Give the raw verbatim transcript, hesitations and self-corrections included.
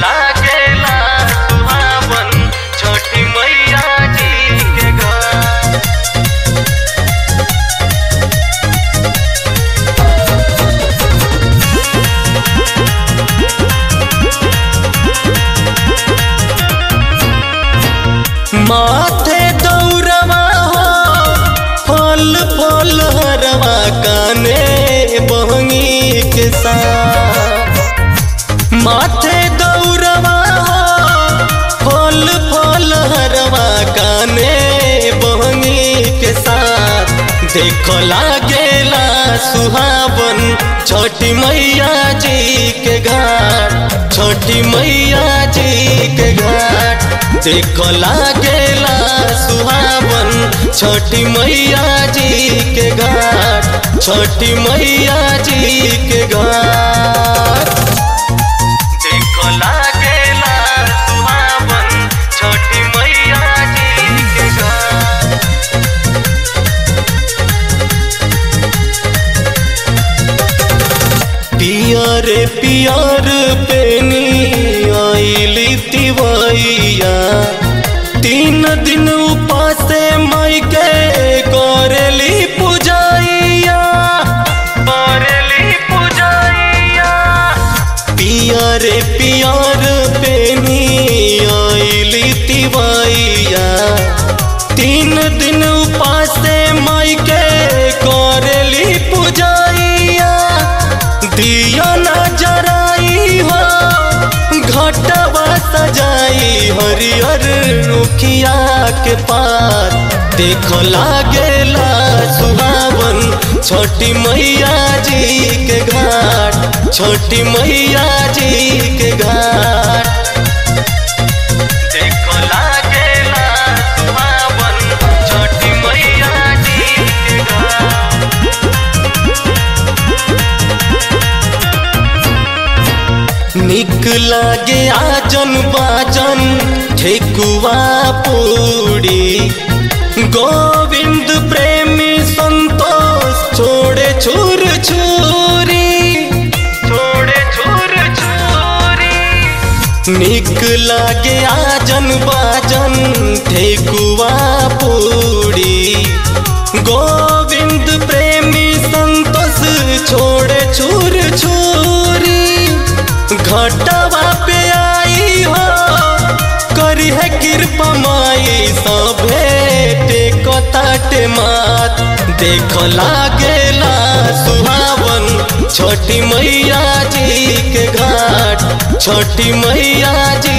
लागेला सुहावन छठ मैया जी के घाट। माथे दौड़वा हो फल फल हरवा काने बहंगी के साथ। माथे दौड़वा हो फल फल हरवा काने बहंगी के साथ। देखो लागेला सुहावन छठ मैया जी के घाट, छठ मैया जी के घाट। देखो लागेला सुहावन छठ मैया जी के घाट, छठ मैया जी के घाट। पियर पियर पेनी आईली तिवैया, तीन दिन उपास माई के करेली पूजैया, करेली पूजैया। पियर पियर पेनी आईली तिवैया, तीन दिन उपास माई के करेली पूजैया। दिया ना जराई हो घटवा सजाई हरियर रुखिया के पार। देखो लागेला सुहावन छठ मैया जी के घाट, छठ मैया जी के घाट। निक लागे आजन बाजन ठेकुआ पूरी, गोविंद प्रेमी संतोष छोड़े छुर छुरी, छोड़े छुर छुरी। निक लागे आजन बाजन ठेकुआ पूरी, गोविंद प्रेमी संतोष छोड़े छुर छुरी। घटवा पे आई हो करी है कृपा माई सब टेकताटे मात। देखो लागेला सुहावन छठ मैया जी के घाट, छठ मैया जी